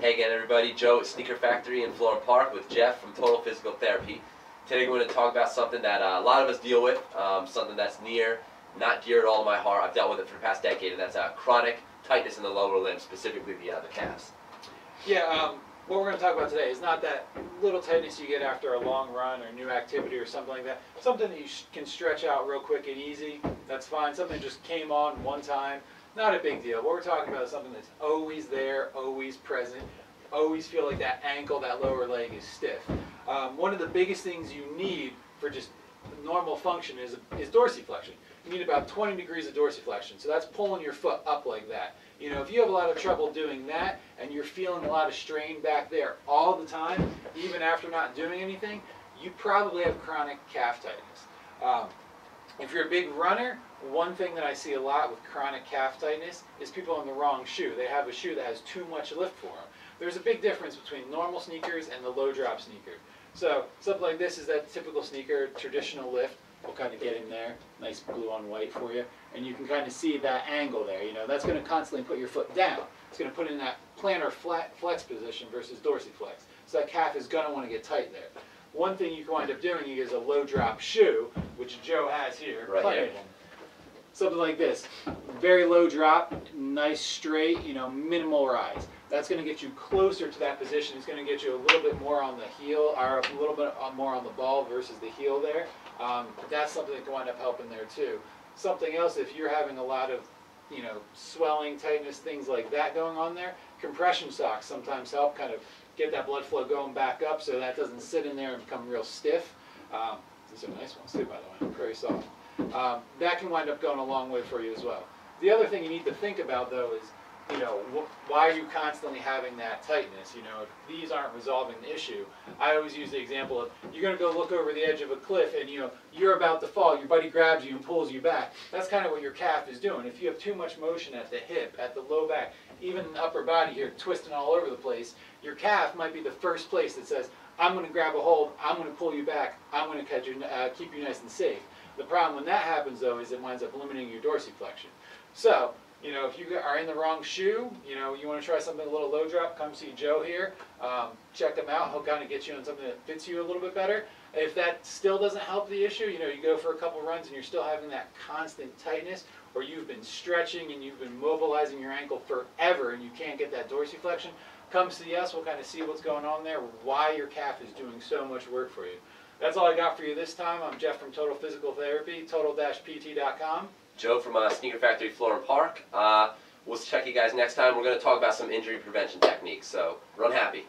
Hey again everybody, Joe at Sneaker Factory in Florham Park with Jeff from Total Physical Therapy. Today we're going to talk about something that a lot of us deal with, something that's not dear at all to my heart. I've dealt with it for the past decade, and that's chronic tightness in the lower limb, specifically the calves. Yeah, what we're going to talk about today is not that little tightness you get after a long run or new activity or something like that. Something that you can stretch out real quick and easy, that's fine. Something just came on one time. Not a big deal. What we're talking about is something that's always there, always present, always feel like that ankle, that lower leg is stiff. One of the biggest things you need for just normal function is dorsiflexion. You need about 20 degrees of dorsiflexion, so that's pulling your foot up like that. You know, if you have a lot of trouble doing that and you're feeling a lot of strain back there all the time, even after not doing anything, you probably have chronic calf tightness. If you're a big runner, one thing that I see a lot with chronic calf tightness is people in the wrong shoe. They have a shoe that has too much lift for them. There's a big difference between normal sneakers and the low drop sneaker. So something like this is that typical sneaker, traditional lift. We'll kind of get in there, nice blue on white for you, and you can kind of see that angle there. You know, that's going to constantly put your foot down. It's going to put in that plantar flex position versus dorsiflex. So that calf is going to want to get tight there. One thing you can wind up doing is a low drop shoe, which Joe has here. Right here. Something like this, very low drop, nice straight, you know, minimal rise. That's going to get you closer to that position. It's going to get you a little bit more on the heel, or a little bit more on the ball versus the heel there. That's something that can wind up helping there too. Something else, if you're having a lot of, you know, swelling, tightness, things like that going on there, compression socks sometimes help kind of get that blood flow going back up so that doesn't sit in there and become real stiff. These are nice ones too, by the way, very soft. That can wind up going a long way for you as well. The other thing you need to think about though is, you know, why are you constantly having that tightness? You know, if these aren't resolving the issue, I always use the example of you're going to go look over the edge of a cliff and, you know, you're about to fall, your buddy grabs you and pulls you back. That's kind of what your calf is doing. If you have too much motion at the hip, at the low back, even the upper body here twisting all over the place, your calf might be the first place that says, I'm going to grab a hold, I'm going to pull you back, I'm going to keep you nice and safe. The problem when that happens though is it winds up limiting your dorsiflexion. So, you know, if you are in the wrong shoe, you know, you want to try something a little low drop, come see Joe here. Check him out. He'll kind of get you on something that fits you a little bit better. If that still doesn't help the issue, you know, you go for a couple runs and you're still having that constant tightness, or you've been stretching and you've been mobilizing your ankle forever and you can't get that dorsiflexion, come see us. We'll kind of see what's going on there, why your calf is doing so much work for you. That's all I got for you this time. I'm Jeff from Total Physical Therapy, total-pt.com. Joe from Sneaker Factory, Florham Park. We'll check you guys next time. We're going to talk about some injury prevention techniques, so run happy.